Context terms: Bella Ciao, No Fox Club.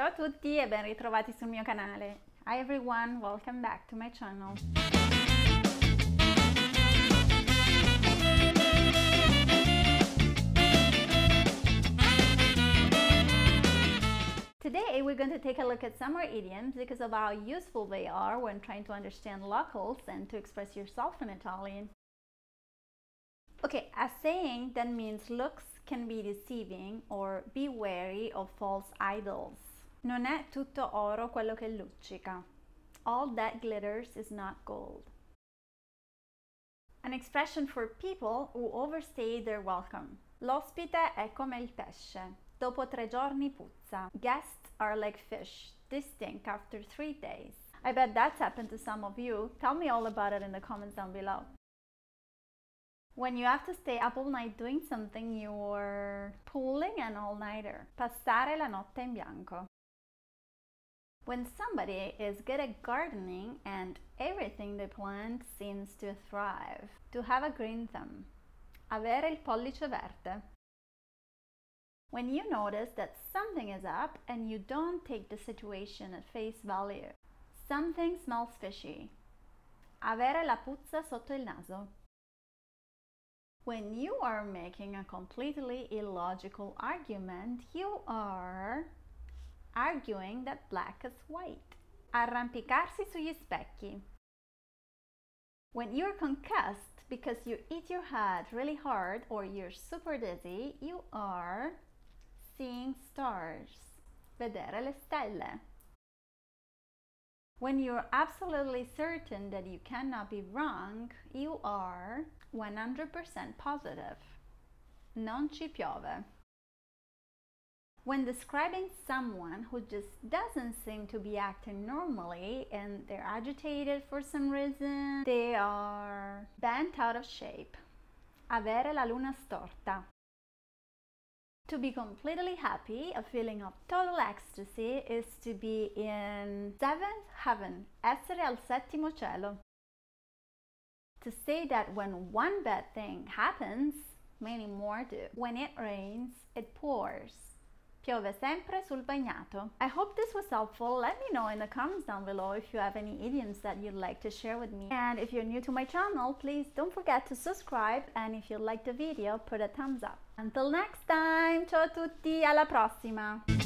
Ciao a tutti e ben ritrovati sul mio canale. Hi everyone, welcome back to my channel. Today we're going to take a look at some more idioms because of how useful they are when trying to understand locals and to express yourself in Italian. Okay, a saying that means looks can be deceiving or be wary of false idols. Non è tutto oro quello che luccica. All that glitters is not gold. An expression for people who overstay their welcome. L'ospite è come il pesce. Dopo 3 giorni puzza. Guests are like fish. They stink after 3 days. I bet that's happened to some of you. Tell me all about it in the comments down below. When you have to stay up all night doing something, you're pulling an all-nighter. Passare la notte in bianco. When somebody is good at gardening and everything they plant seems to thrive. To have a green thumb. Avere il pollice verde. When you notice that something is up and you don't take the situation at face value. Something smells fishy. Avere la puzza sotto il naso. When you are making a completely illogical argument, you are arguing that black is white. Arrampicarsi sugli specchi. When you're concussed because you hit your head really hard or you're super dizzy, you are seeing stars. Vedere le stelle. When you're absolutely certain that you cannot be wrong, you are 100% positive. Non ci piove. When describing someone who just doesn't seem to be acting normally and they're agitated for some reason, they are bent out of shape. Avere la luna storta. To be completely happy, a feeling of total ecstasy, is to be in seventh heaven, essere al settimo cielo. To say that when one bad thing happens, many more do. When it rains, it pours. Piove sempre sul bagnato. I hope this was helpful. Let me know in the comments down below if you have any idioms that you'd like to share with me. And if you're new to my channel, please don't forget to subscribe. And if you liked the video, put a thumbs up. Until next time, ciao a tutti, alla prossima!